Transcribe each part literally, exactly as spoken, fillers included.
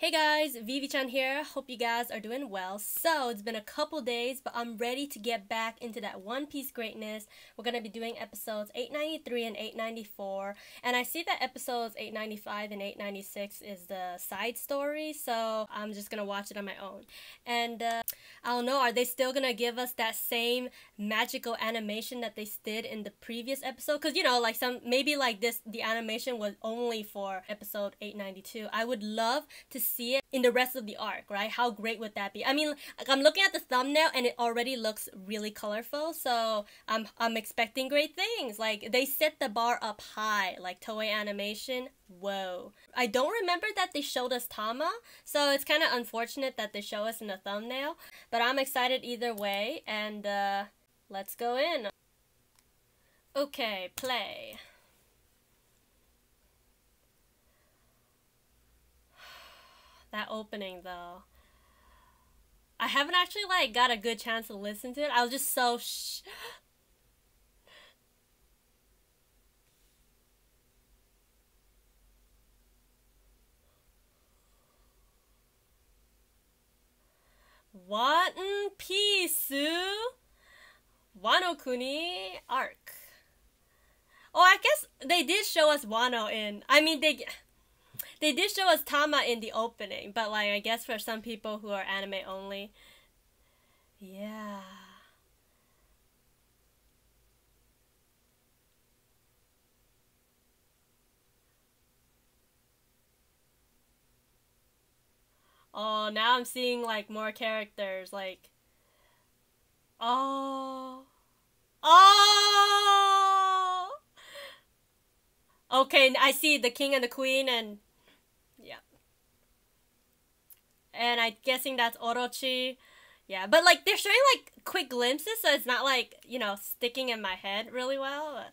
Hey guys, Vivi-chan here. Hope you guys are doing well. So it's been a couple days, but I'm ready to get back into that One Piece greatness. We're going to be doing episodes eight ninety-three and eight ninety-four. And I see that episodes eight ninety-five and eight ninety-six is the side story, so I'm just going to watch it on my own. And uh, I don't know, are they still going to give us that same magical animation that they did in the previous episode? Because, you know, like some maybe like this, the animation was only for episode eight ninety-two. I would love to see see it in the rest of the arc, right? How great would that be? I mean, I'm looking at the thumbnail and it already looks really colorful, so I'm, I'm expecting great things. Like, they set the bar up high, like Toei Animation, whoa. I don't remember that they showed us Tama, so it's kind of unfortunate that they show us in the thumbnail, but I'm excited either way, and uh, let's go in. Okay, play. That opening though, I haven't actually like got a good chance to listen to it. I was just so sh One Piece Wano Kuni arc. Oh, I guess they did show us Wano in. I mean they. They did show us Tama in the opening, but like I guess for some people who are anime only. Yeah. Oh, now I'm seeing like more characters like Oh. Oh. Okay, I see the king and the queen and And I'm guessing that's Orochi. Yeah, but like they're showing like quick glimpses, so it's not like, you know, sticking in my head really well.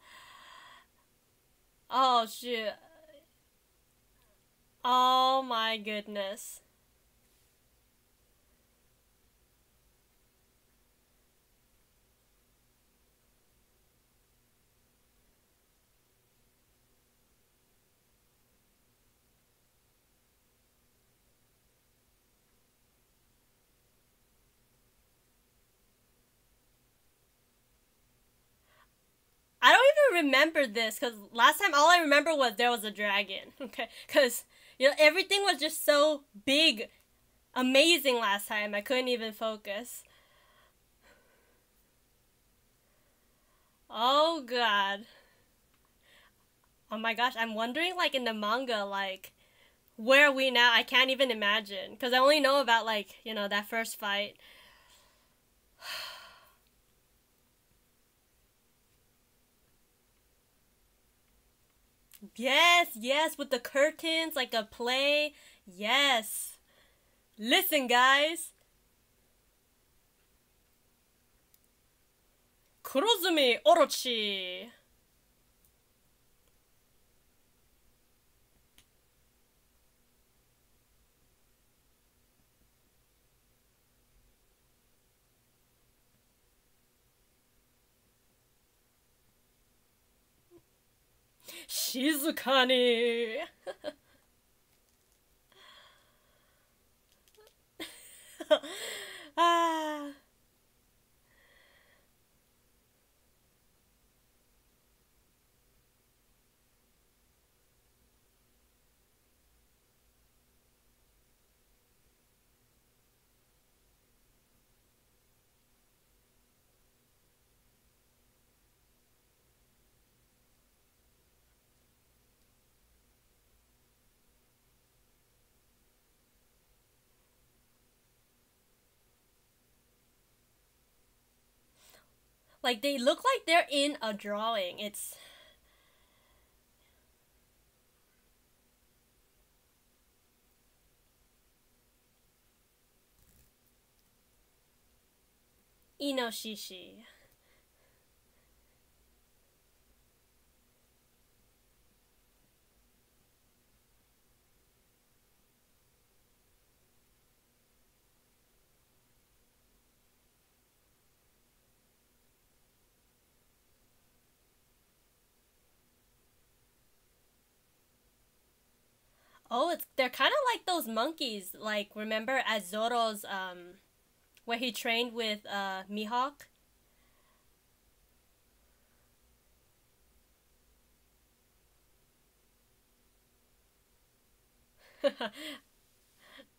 Oh, shoot. Oh my goodness. I don't even remember this because last time all I remember was there was a dragon, okay? Because, you know, everything was just so big, amazing last time. I couldn't even focus. Oh, God. Oh, my gosh. I'm wondering, like, in the manga, like, where are we now? I can't even imagine because I only know about, like, you know, that first fight. Yes, yes, with the curtains, like a play. Yes. Listen, guys. Kurozumi Orochi. Shizukani. Ah. Like, they look like they're in a drawing. It's... Inoshishi. Oh, it's they're kind of like those monkeys. Like, remember at Zoro's, um, where he trained with uh, Mihawk?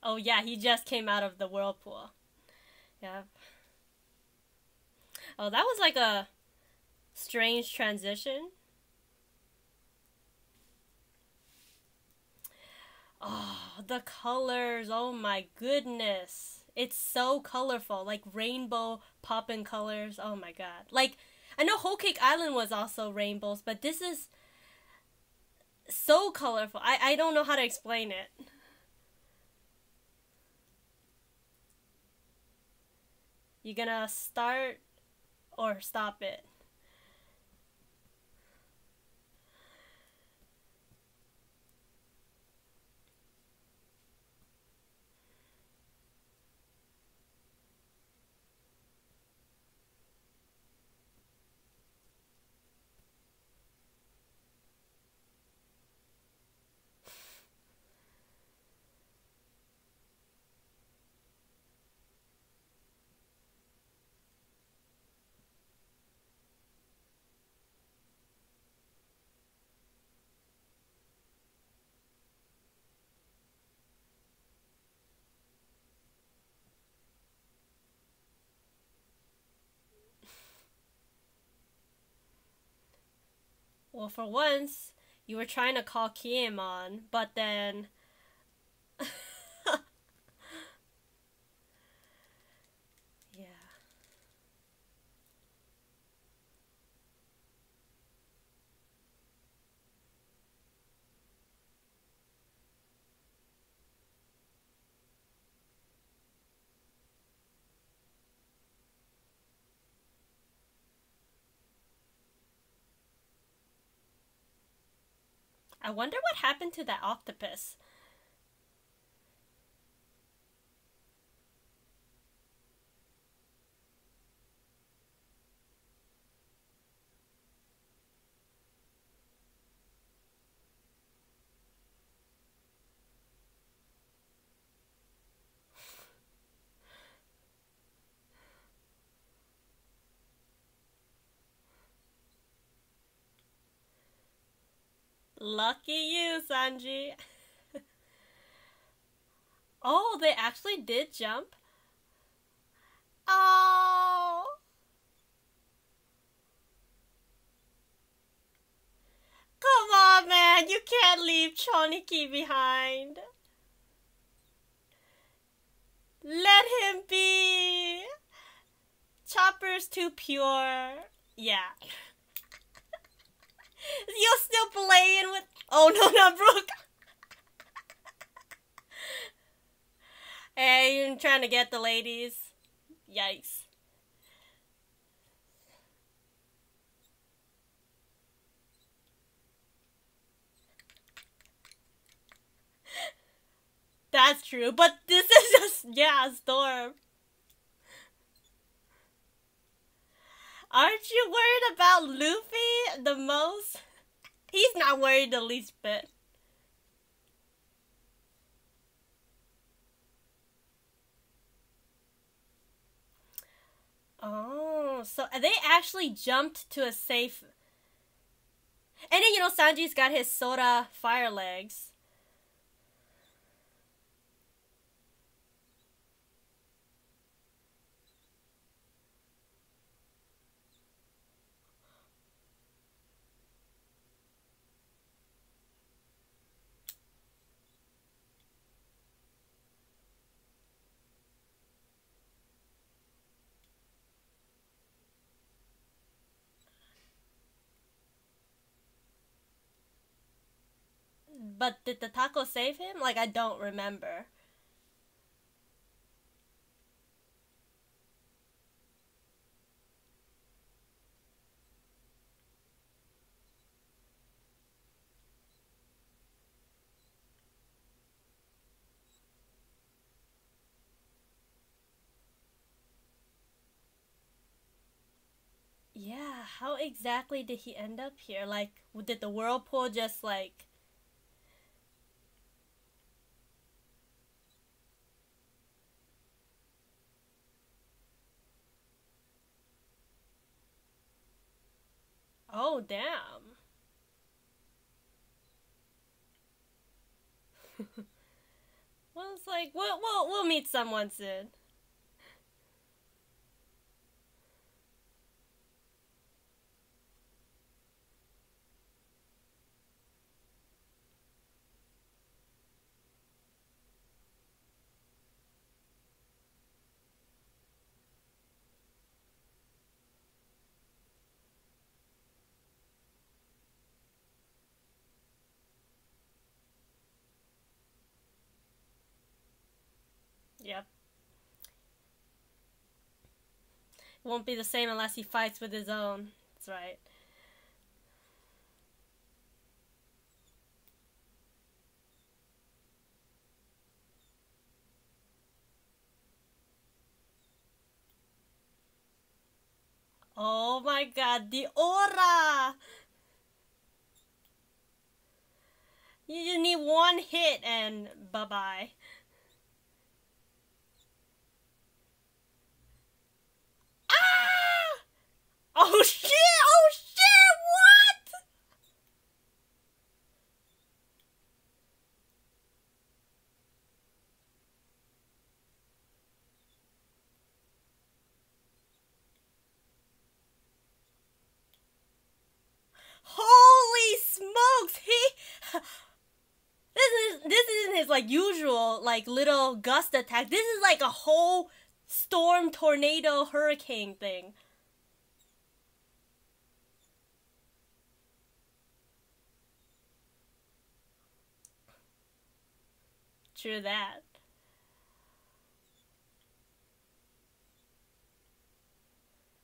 Oh yeah, he just came out of the whirlpool. Yeah. Oh, that was like a strange transition. Oh, the colors. Oh my goodness. It's so colorful. Like rainbow poppin' colors. Oh my god. Like, I know Whole Cake Island was also rainbows, but this is so colorful. I, I don't know how to explain it. You gonna start or stop it? Well, for once, you were trying to call Kin'emon, but then... Yeah. I wonder what happened to that octopus. Lucky you, Sanji. Oh, they actually did jump. Oh. Come on, man. You can't leave Choniki behind. Let him be. Chopper's too pure. Yeah. You're still playing with... Oh, no, not Brooke. Hey, you're trying to get the ladies. Yikes. That's true, but this is just... Yeah, Storm. Aren't you worried about Luffy the most? He's not worried the least bit. Oh, so they actually jumped to a safe... And then, you know, Sanji's got his Sora fire legs. But did the taco save him? Like, I don't remember. Yeah, how exactly did he end up here? Like, did the whirlpool just, like... Oh, damn. Well, it's like, we'll, we'll, we'll meet someone soon. Yep. It won't be the same unless he fights with his own. That's right. Oh my god, the aura! You just need one hit and bye-bye. Oh shit! Oh shit! What? Holy smokes! He this is this isn't his like usual like little gust attack. This is like a whole storm, tornado, hurricane thing. True that.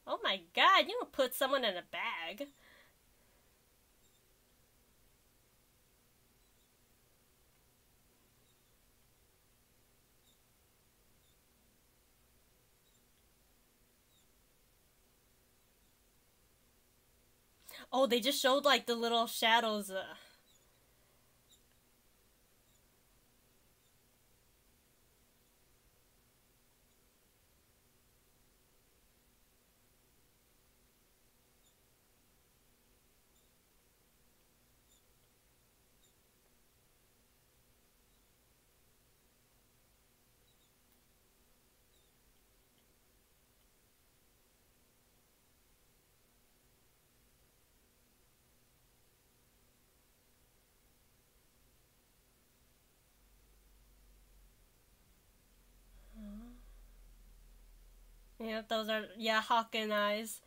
Oh my god, you don't put someone in a bag. Oh, they just showed like the little shadows. Uh... Yep, those are, yeah, Hawkins eyes.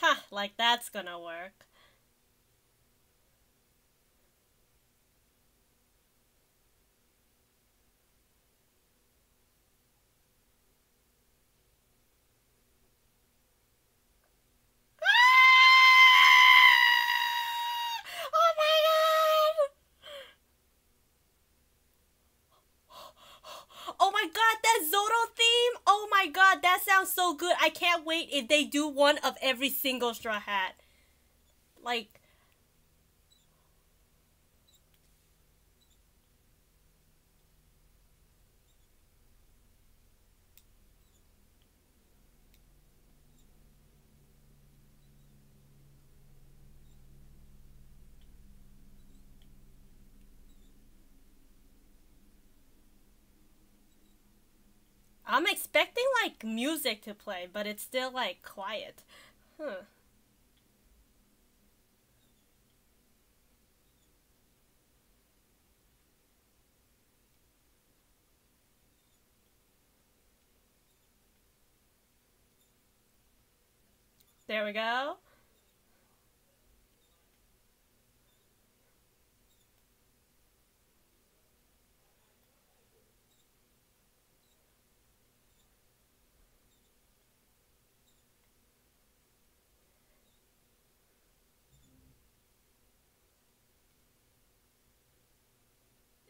Ha, like that's gonna work. So good. I can't wait if they do one of every single Straw Hat. Like, I'm expecting like music to play, but it's still like quiet. Huh. There we go.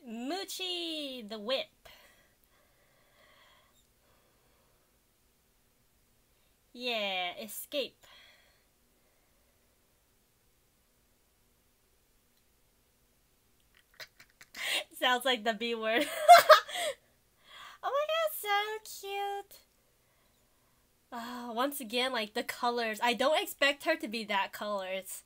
Moochie the whip. Yeah, escape. Sounds like the B word. Oh my god, so cute. Uh, once again, like the colors. I don't expect her to be that colors.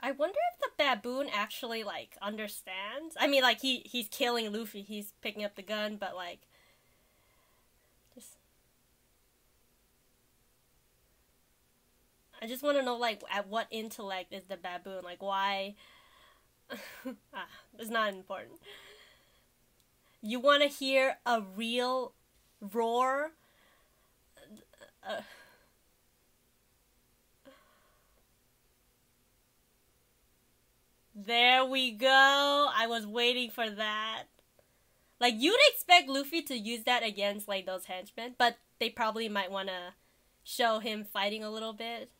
I wonder if the baboon actually, like, understands. I mean, like, he, he's killing Luffy. He's picking up the gun, but, like... Just... I just want to know, like, at what intellect is the baboon? Like, why... ah, it's not important. You want to hear a real roar? Uh... There we go. I was waiting for that. Like, you'd expect Luffy to use that against, like, those henchmen, but they probably might want to show him fighting a little bit.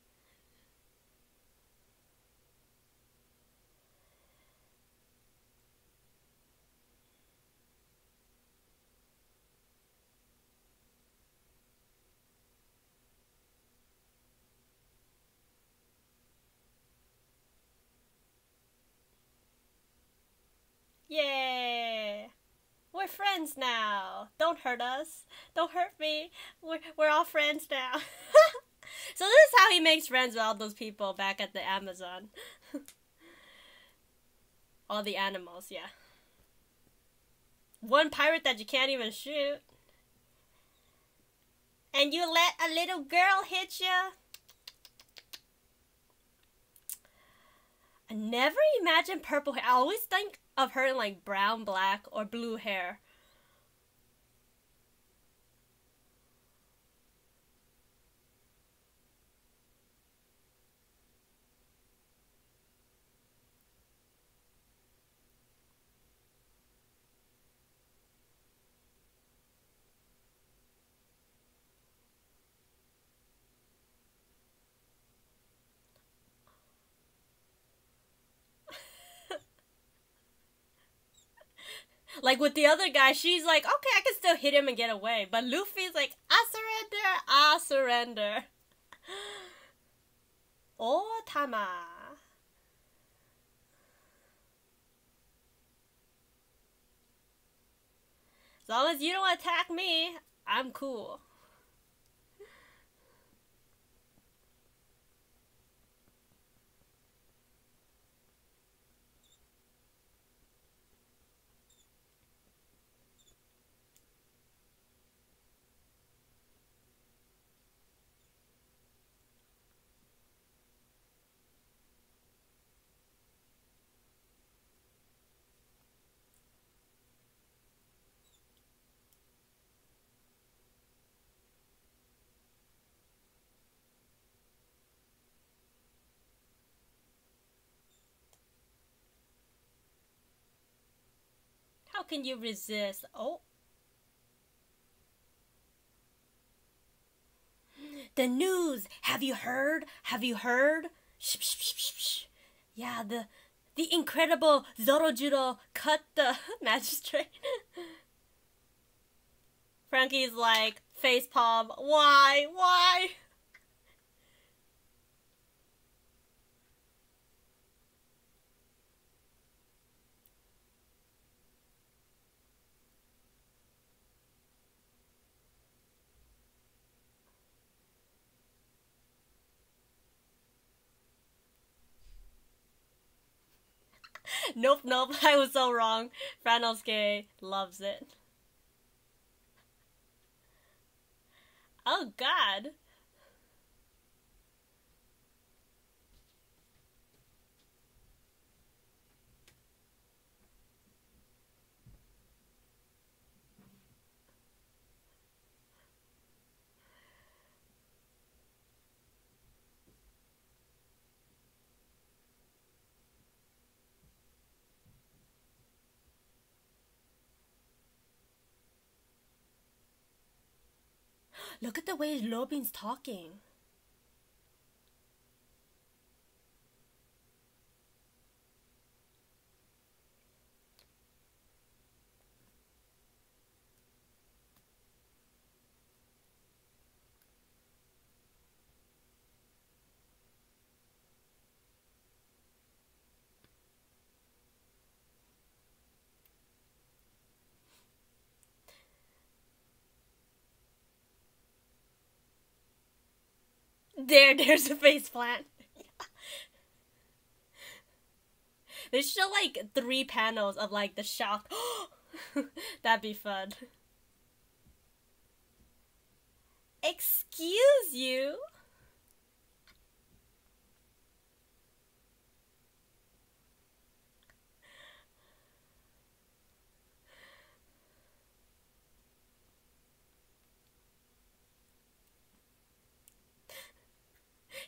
Yay! We're friends now. Don't hurt us. Don't hurt me. We're, we're all friends now. So this is how he makes friends with all those people back at the Amazon. All the animals, yeah. One pirate that you can't even shoot. And you let a little girl hit you. I never imagined purple hair. I always think of her in like brown, black, or blue hair. Like, with the other guy, she's like, okay, I can still hit him and get away. But Luffy's like, I surrender, I surrender. Otama. As long as you don't attack me, I'm cool. How can you resist? Oh. The news. Have you heard? Have you heard? Shh, shh, shh, shh, shh. Yeah, the the incredible Zorojuro cut the magistrate. Frankie's like facepalm. Why? Why? Nope, nope, I was so wrong. Franosuke loves it. Oh, God. Look at the way Robin's talking. there, there's a face plant. There's still like three panels of like the shop. That'd be fun. Excuse you.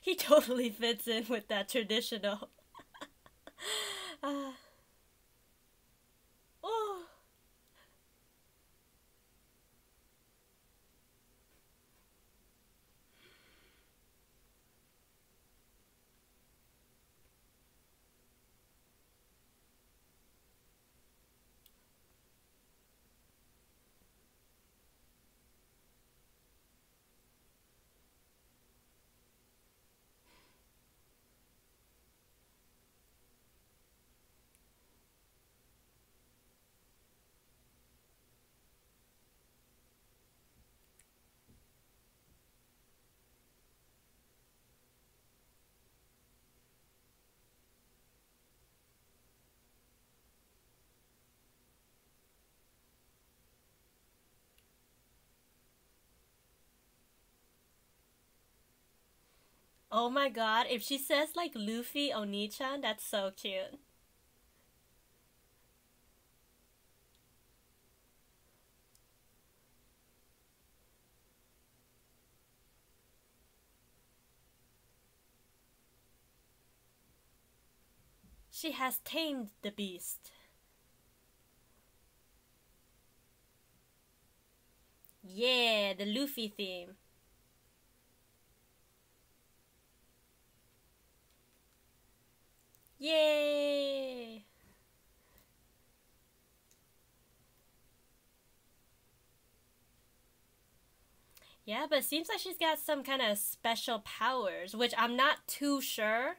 He totally fits in with that traditional. uh, oh. Oh my god, if she says like Luffy Oni-chan, that's so cute. She has tamed the beast. Yeah, the Luffy theme. Yay! Yeah, but it seems like she's got some kind of special powers, which I'm not too sure.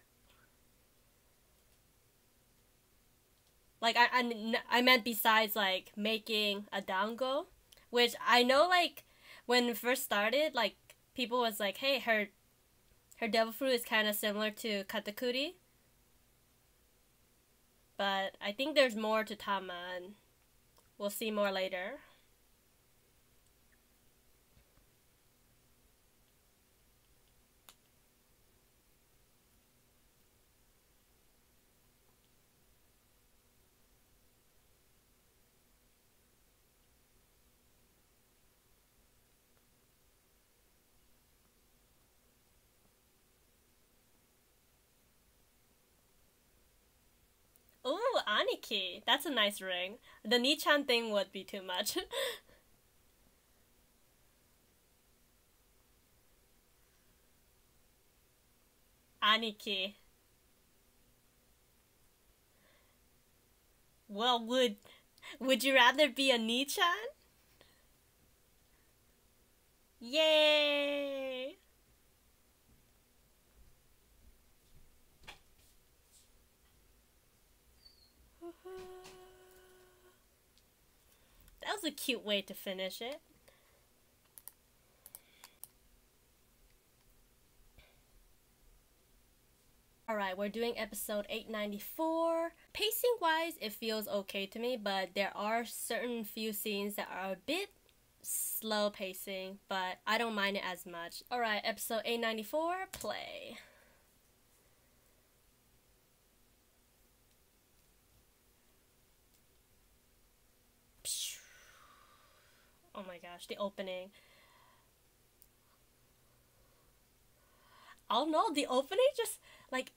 Like, I, I, I meant besides, like, making a dango, which I know, like, when it first started, like, people was like, hey, her, her devil fruit is kind of similar to Katakuri. But I think there's more to Tama, and we'll see more later. Ooh, Aniki. That's a nice ring. The Nichan thing would be too much. Aniki. Well, would would you rather be a Nichan? Yay! That was a cute way to finish it. Alright, we're doing episode eight ninety-four. Pacing wise, it feels okay to me, but there are certain few scenes that are a bit slow pacing, but I don't mind it as much. Alright, episode eight ninety-four, play. Oh my gosh, the opening. I don't know, the opening just like,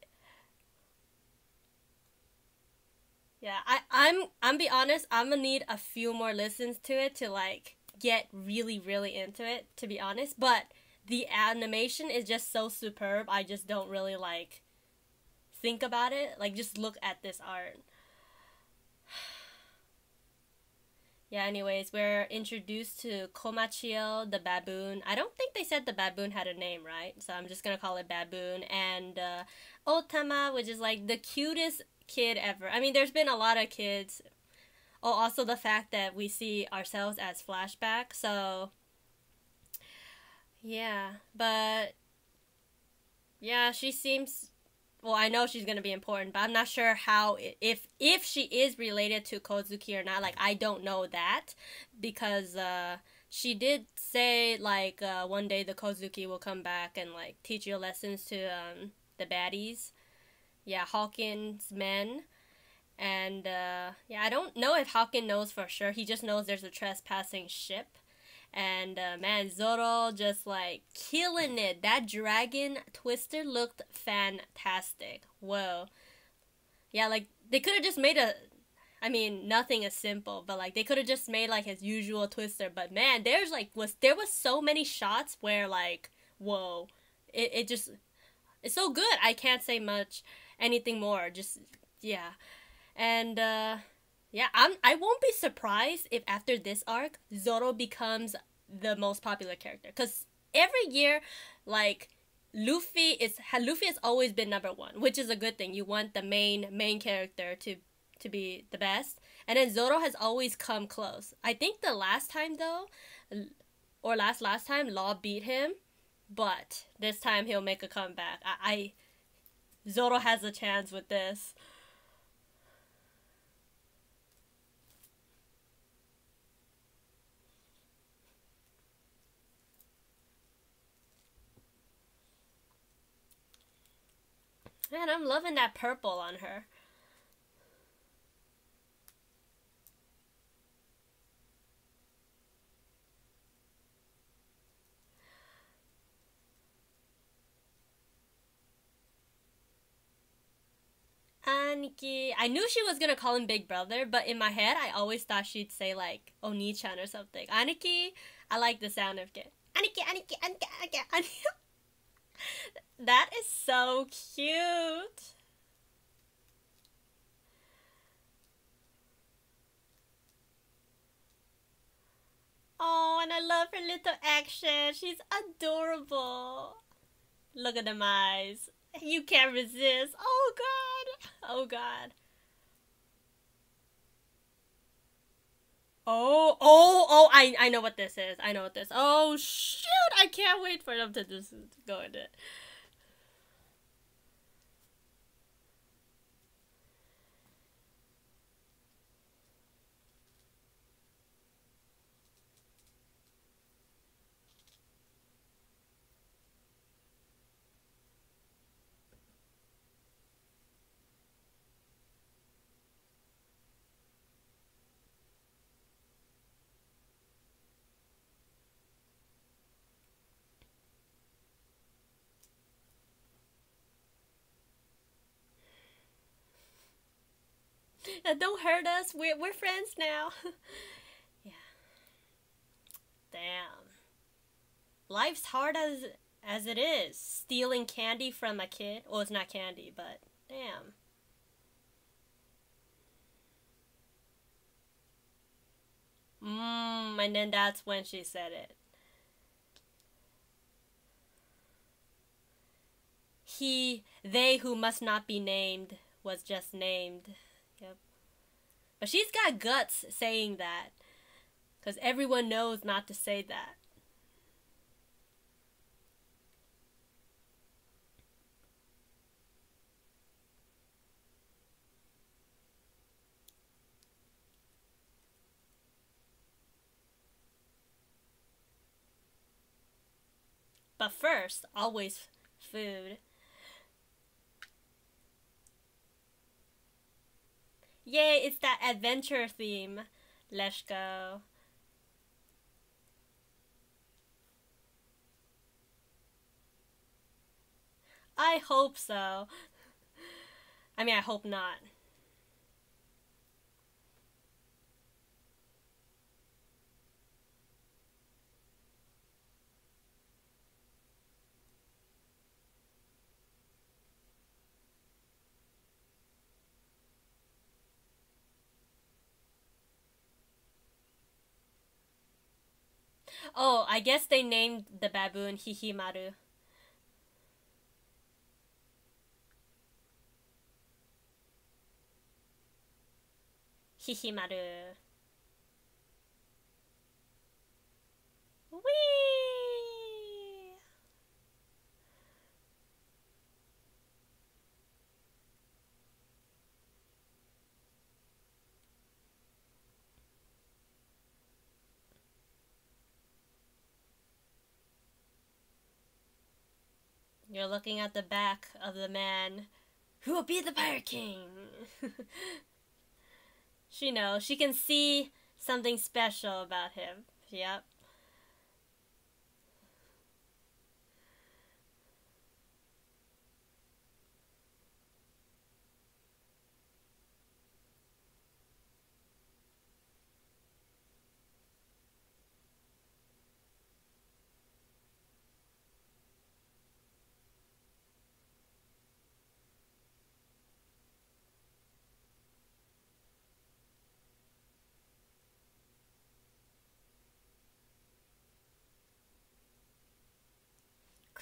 yeah, I, I'm I'm be honest, I'm gonna need a few more listens to it to like get really really into it, to be honest, but the animation is just so superb. I just don't really like think about it, like just look at this art. Yeah, anyways, we're introduced to Komachio, the baboon. I don't think they said the baboon had a name, right? So I'm just gonna call it baboon. And uh, Otama, which is like the cutest kid ever. I mean, there's been a lot of kids. Oh, also the fact that we see ourselves as flashback. So, yeah. But Yeah, she seems... Well, I know she's going to be important, but I'm not sure how... If if she is related to Kozuki or not, like, I don't know that. Because uh, she did say, like, uh, one day the Kozuki will come back and, like, teach you lessons to um, the baddies. Yeah, Hawkins' men. And, uh, yeah, I don't know if Hawkins knows for sure. He just knows there's a trespassing ship. And, uh, man, Zoro just, like, killing it. That dragon twister looked fantastic. Whoa. Yeah, like, they could have just made a... I mean, nothing is simple, but, like, they could have just made, like, his usual twister. But, man, there's, like, was there was so many shots where, like, whoa. It, it just... It's so good. I can't say much, anything more. Just, yeah. And, uh... yeah, I'm, I won't be surprised if after this arc, Zoro becomes the most popular character. Because every year, like, Luffy is Luffy has always been number one, which is a good thing. You want the main main character to, to be the best. And then Zoro has always come close. I think the last time, though, or last last time, Law beat him. But this time he'll make a comeback. I, I Zoro has a chance with this. Man, I'm loving that purple on her. Aniki. I knew she was gonna call him Big Brother, but in my head, I always thought she'd say, like, Oni-chan or something. Aniki, I like the sound of it. Aniki, Aniki, Aniki, Aniki, Aniki. That is so cute. Oh, and I love her little action. She's adorable. Look at them eyes. You can't resist. Oh, God. Oh, God. Oh, oh, oh, I, I know what this is. I know what this is. Oh, shoot. I can't wait for them to just go into it. Don't hurt us. We're, we're friends now. Yeah. Damn. Life's hard as as it is. Stealing candy from a kid. Well, it's not candy, but damn. Mmm. And then that's when she said it. He, they who must not be named was just named. Yep. But she's got guts saying that, because everyone knows not to say that. But first, always food. Yay, it's that adventure theme. Let's go. I hope so. I mean, I hope not. Oh, I guess they named the baboon Hihimaru. Hihimaru. Whee! You're looking at the back of the man who will be the Pirate King. She knows. She can see something special about him. Yep.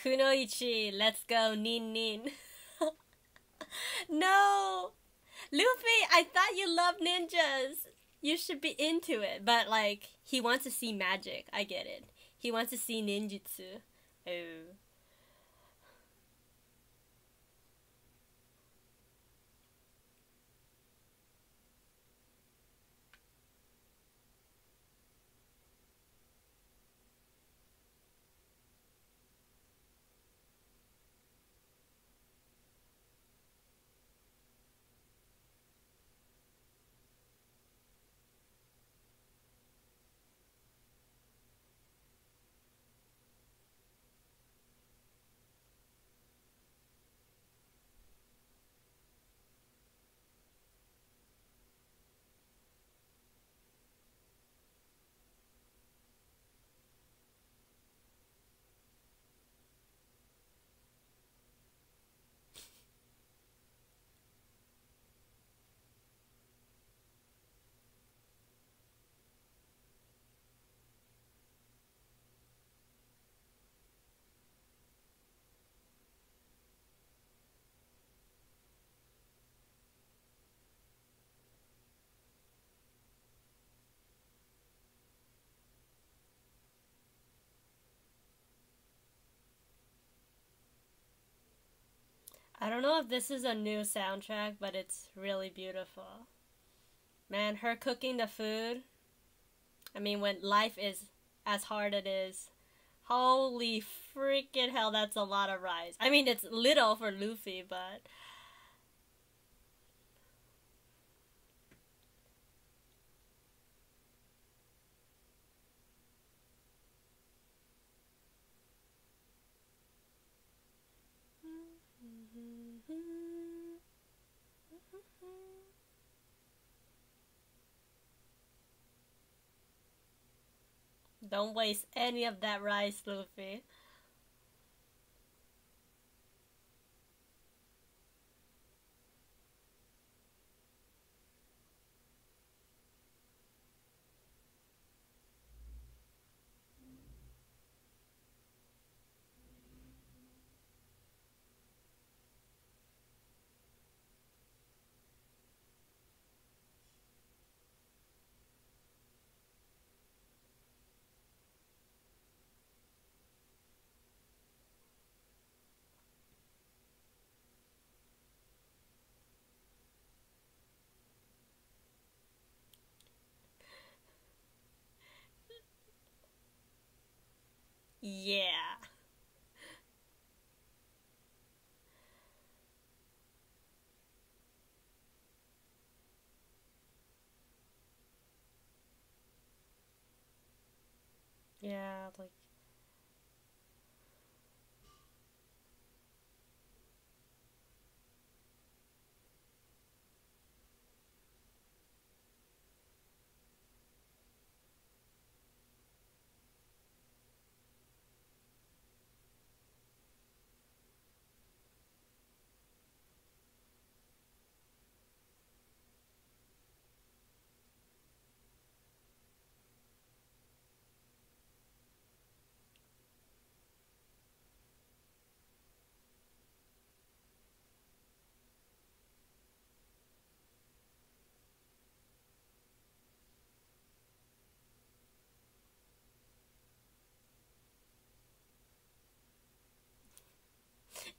Kunoichi, let's go, nin nin. No! Luffy, I thought you loved ninjas. You should be into it. But, like, he wants to see magic. I get it. He wants to see ninjutsu. Oh. I don't know if this is a new soundtrack, but it's really beautiful. Man, her cooking the food. I mean, when life is as hard as it is. Holy freaking hell, that's a lot of rice. I mean, it's little for Luffy, but... Don't waste any of that rice, Luffy. Yeah. Yeah, like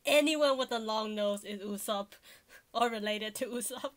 anyone with a long nose is Usopp, or related to Usopp.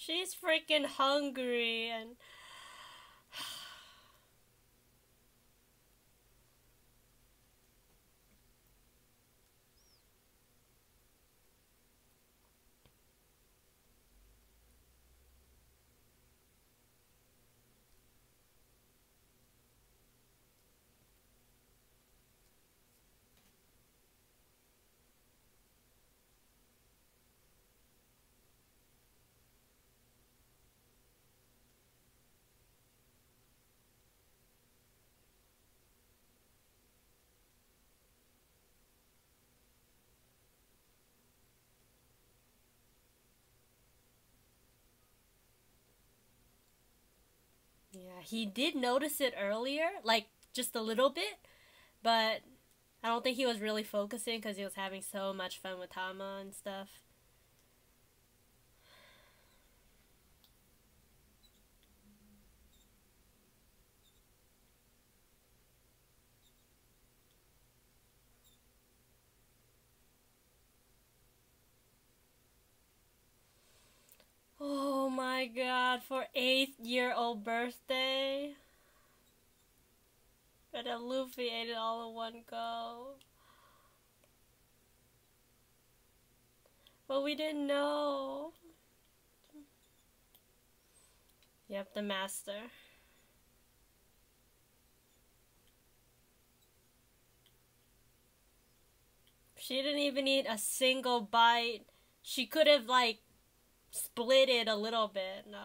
She's freaking hungry and... Yeah, he did notice it earlier, like, just a little bit, but I don't think he was really focusing because he was having so much fun with Tama and stuff. Oh my god, for eighth year old birthday. But a Luffy ate it all in one go. But we didn't know. Yep, the master. She didn't even eat a single bite. She could have, like, split it a little bit, no.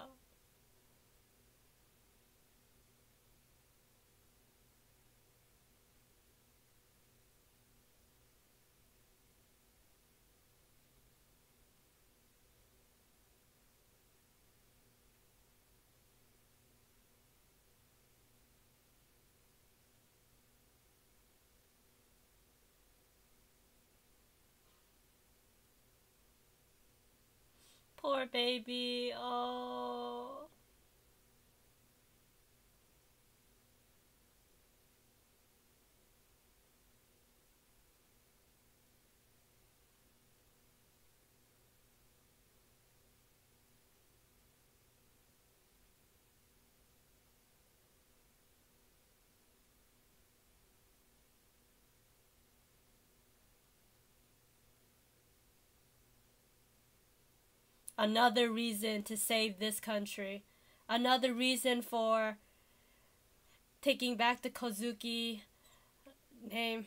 Poor baby, oh. Another reason to save this country. Another reason for taking back the Kozuki name.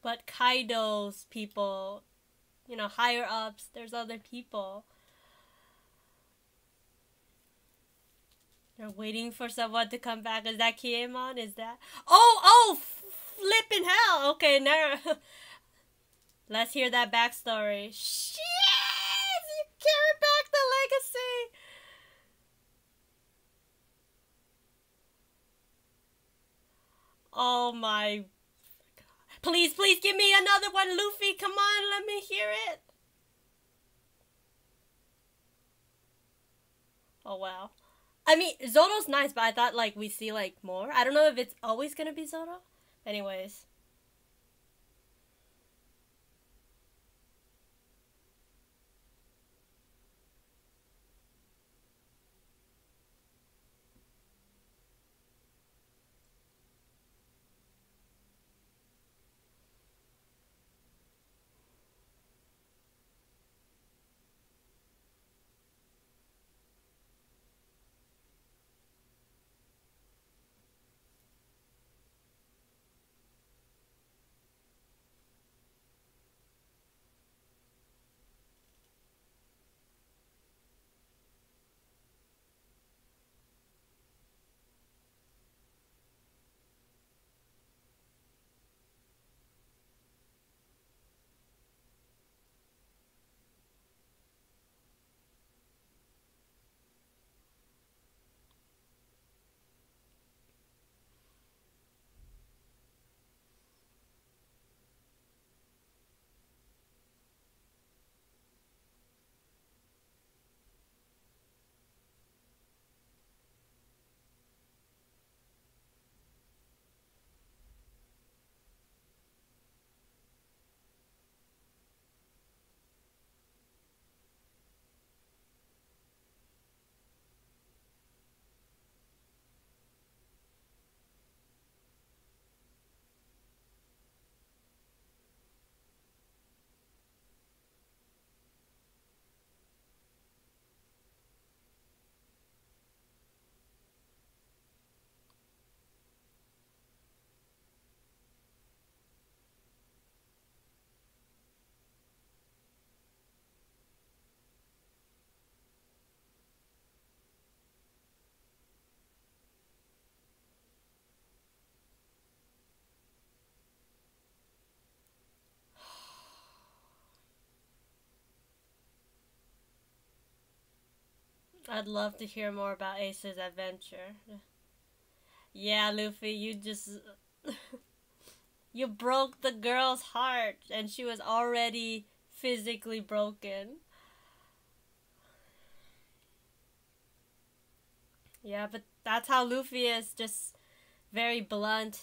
But Kaido's people, you know, higher ups, there's other people. They're waiting for someone to come back. Is that Kin'emon? Is that... Oh, oh! Flippin' hell! Okay, now let's hear that backstory. Shit! You carry back the legacy! Oh my... Please, please give me another one, Luffy! Come on, let me hear it! Oh, wow. I mean, Zoro's nice, but I thought, like, we see, like, more. I don't know if it's always gonna be Zoro. Anyways. I'd love to hear more about Ace's adventure. Yeah, Luffy, you just... you broke the girl's heart, and she was already physically broken. Yeah, but that's how Luffy is, just very blunt.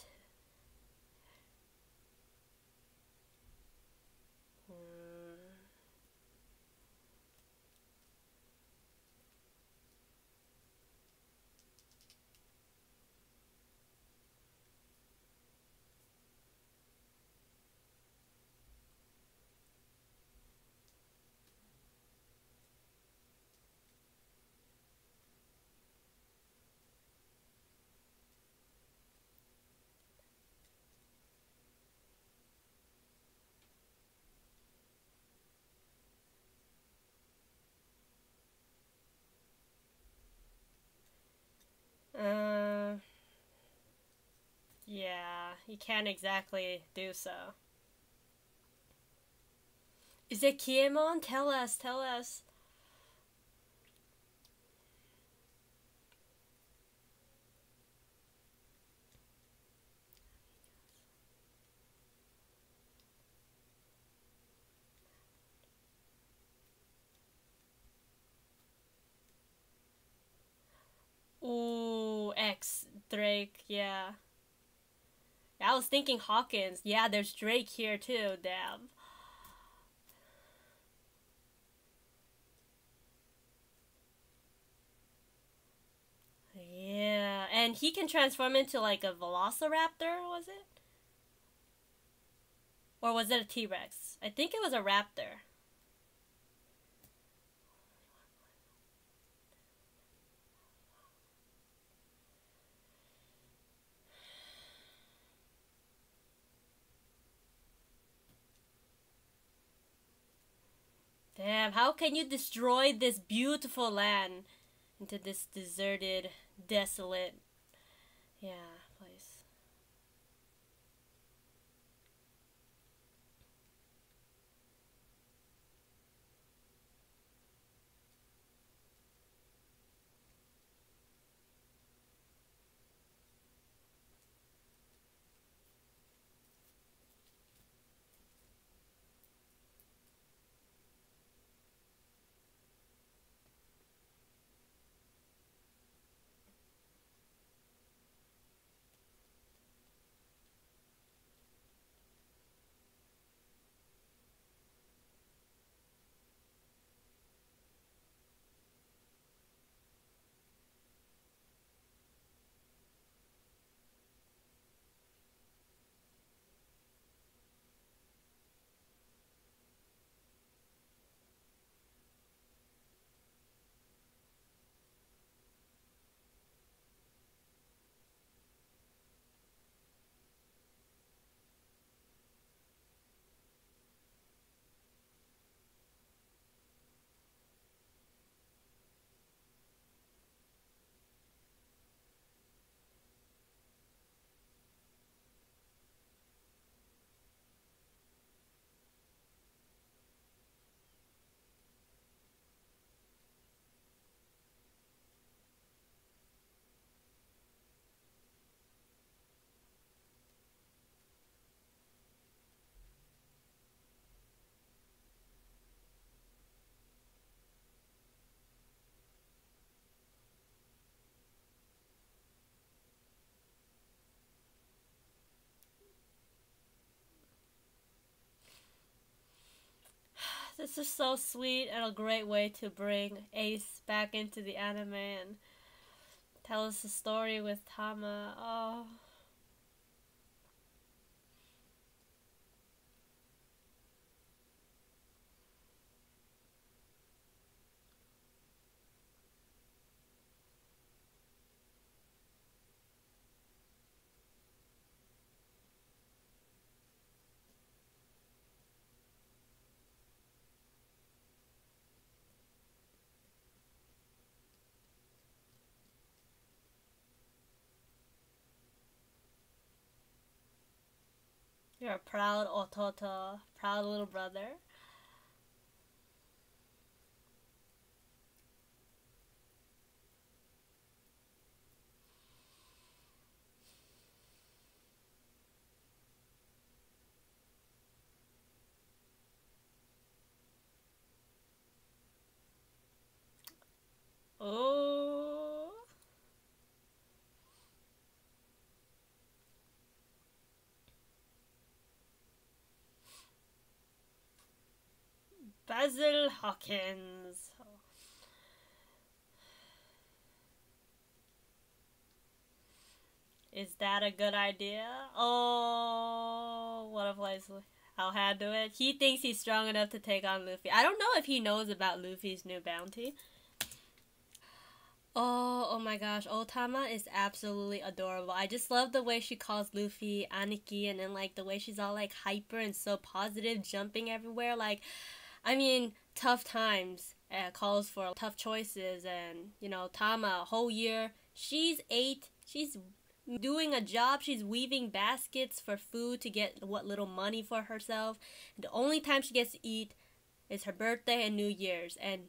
Uh, yeah, you can't exactly do so. Is it Kin'emon? Tell us, tell us. Ooh, ex-Drake, yeah. I was thinking Hawkins. Yeah, there's Drake here too, damn. Yeah, and he can transform into like a velociraptor, was it? Or was it a T-Rex? I think it was a raptor. Damn, how can you destroy this beautiful land into this deserted, desolate, yeah, place? This is so sweet and a great way to bring Ace back into the anime and tell us a story with Tama. Oh. You're a proud Ototo, proud little brother. Basil Hawkins. Is that a good idea? Oh, what a place. I'll handle it. He thinks he's strong enough to take on Luffy. I don't know if he knows about Luffy's new bounty. Oh, oh my gosh. Otama is absolutely adorable. I just love the way she calls Luffy Aniki, and then like the way she's all like hyper and so positive, jumping everywhere. Like, I mean, tough times uh, calls for tough choices, and you know, Tama, a whole year. She's eight. She's doing a job. She's weaving baskets for food to get what little money for herself. The only time she gets to eat is her birthday and New Year's, and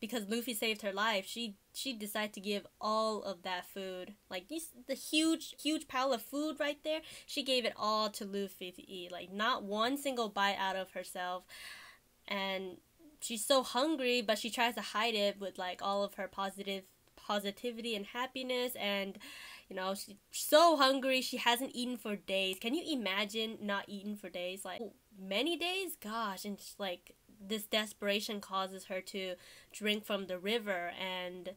because Luffy saved her life, she she decided to give all of that food, like these the huge huge pile of food right there. She gave it all to Luffy to eat, like not one single bite out of herself. And she's so hungry, but she tries to hide it with like all of her positive positivity and happiness. And you know, she's so hungry, she hasn't eaten for days. Can you imagine not eating for days? Like, many days? Gosh, and just, like, this desperation causes her to drink from the river. And,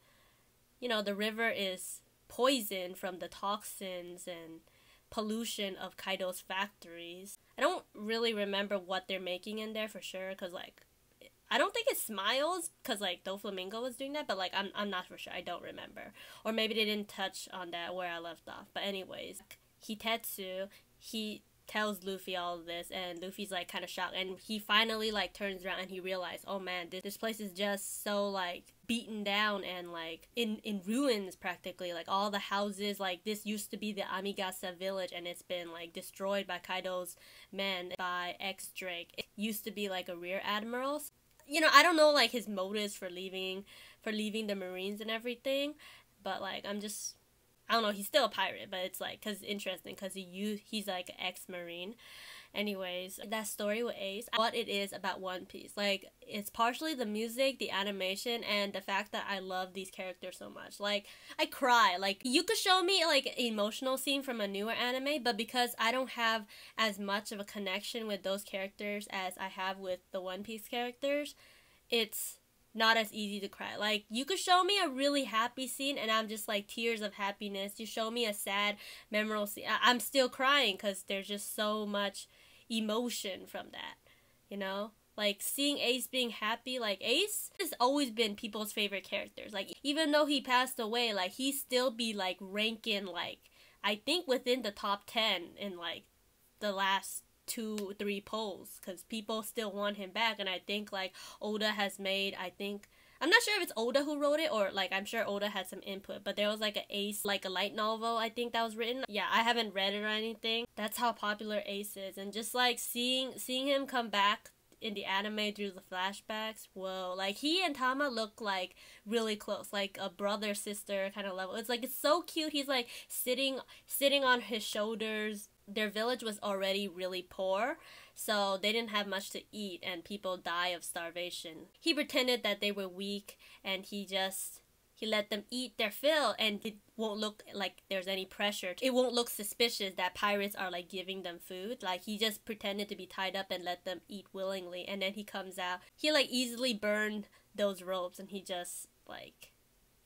you know, the river is poisoned from the toxins and pollution of Kaido's factories. I don't really remember what they're making in there for sure, because, like, I don't think it smiles, because, like, Doflamingo was doing that, but, like, I'm, I'm not for sure. I don't remember. Or maybe they didn't touch on that where I left off. But anyways, Hitetsu, he tells Luffy all of this, and Luffy's, like, kind of shocked. And he finally, like, turns around and he realized, oh, man, this, this place is just so, like, beaten down and, like, in, in ruins practically. Like, all the houses, like, this used to be the Amigasa village, and it's been, like, destroyed by Kaido's men, by ex-Drake. It used to be, like, a rear admiral. You know, I don't know, like, his motives for leaving, for leaving the Marines and everything, but, like, I'm just, I don't know, he's still a pirate, but it's, like, because it's interesting, because he, he's, like, an ex-Marine. Anyways, that story with Ace, what it is about One Piece, like, it's partially the music, the animation, and the fact that I love these characters so much. Like, I cry. Like, you could show me, like, an emotional scene from a newer anime, but because I don't have as much of a connection with those characters as I have with the One Piece characters, it's not as easy to cry. Like, you could show me a really happy scene and I'm just like tears of happiness. You show me a sad, memorable scene, I I'm still crying, because there's just so much emotion from that, you know? Like, seeing Ace being happy, like, Ace has always been people's favorite characters. Like, even though he passed away, like, he still be, like, ranking, like, I think within the top ten in, like, the last two, three polls, because people still want him back. And I think, like, Oda has made, I think, I'm not sure if it's Oda who wrote it, or, like, I'm sure Oda had some input, but there was, like, an Ace, like, a light novel, I think, that was written. Yeah, I haven't read it or anything. That's how popular Ace is. And just, like, seeing seeing him come back in the anime through the flashbacks, whoa. Like, he and Tama look, like, really close, like a brother sister kind of level. It's like, it's so cute. He's like sitting sitting on his shoulders. Their village was already really poor, so they didn't have much to eat, and people die of starvation. He pretended that they were weak, and he just he let them eat their fill, and it won't look like there's any pressure. It won't look suspicious that pirates are, like, giving them food. Like, he just pretended to be tied up and let them eat willingly, and then he comes out. He, like, easily burned those ropes, and he just, like,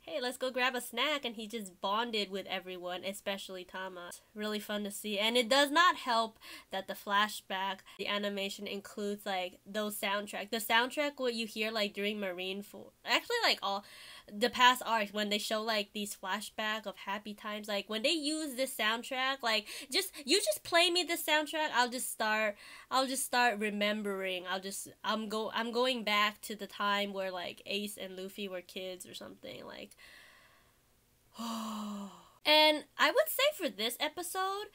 hey, let's go grab a snack, and he just bonded with everyone, especially Tama. It's really fun to see, and it does not help that the flashback, the animation includes, like, those soundtrack. The soundtrack, what you hear, like, during Marine Four, actually, like, all the past arcs, when they show, like, these flashback of happy times, like, when they use this soundtrack, like, just, you just play me this soundtrack, I'll just start, I'll just start remembering, I'll just, I'm go, I'm going back to the time where, like, Ace and Luffy were kids or something, like, and I would say for this episode,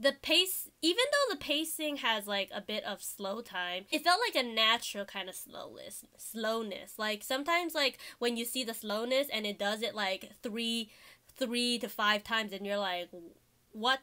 the pace, even though the pacing has, like, a bit of slow time, it felt like a natural kind of slowness, slowness. Like, sometimes, like, when you see the slowness and it does it, like, three, three to five times, and you're like, what?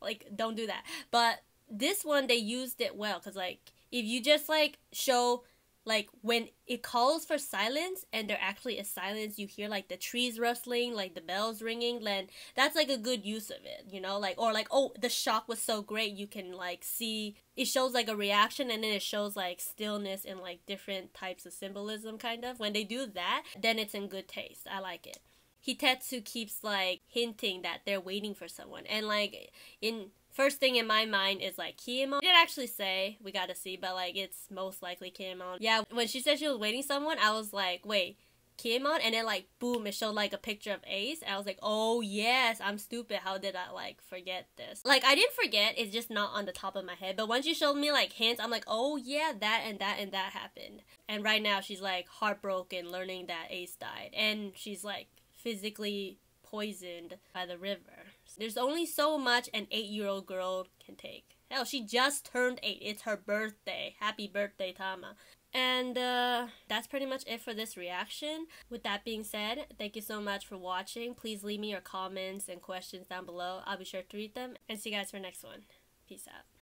Like, don't do that. But this one, they used it well, because, like, if you just, like, show like when it calls for silence and there actually is silence, you hear like the trees rustling, like the bells ringing. Then that's like a good use of it, you know, like, or like, oh, the shock was so great, you can like see it shows like a reaction, and then it shows like stillness and like different types of symbolism, kind of. When they do that, then it's in good taste. I like it. Hitetsu keeps like hinting that they're waiting for someone, and like in first thing in my mind is like Kin'emon. It didn't actually say, we gotta see, but like it's most likely Kin'emon. Yeah, when she said she was waiting someone, I was like, wait, Kin'emon? And then like boom, it showed like a picture of Ace. And I was like, oh yes, I'm stupid. How did I like forget this? Like I didn't forget, it's just not on the top of my head. But once you showed me like hints, I'm like, oh yeah, that and that and that happened. And right now she's like heartbroken learning that Ace died. And she's like physically poisoned by the river. There's only so much an eight-year-old girl can take. Hell, she just turned eight. It's her birthday. Happy birthday, Tama. And uh, that's pretty much it for this reaction. With that being said, thank you so much for watching. Please leave me your comments and questions down below. I'll be sure to read them. And see you guys for the next one. Peace out.